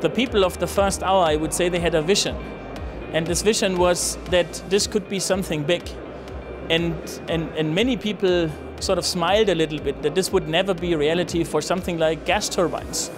The people of the first hour, I would say, they had a vision. And this vision was that this could be something big. And many people sort of smiled a little bit that this would never be reality for something like gas turbines.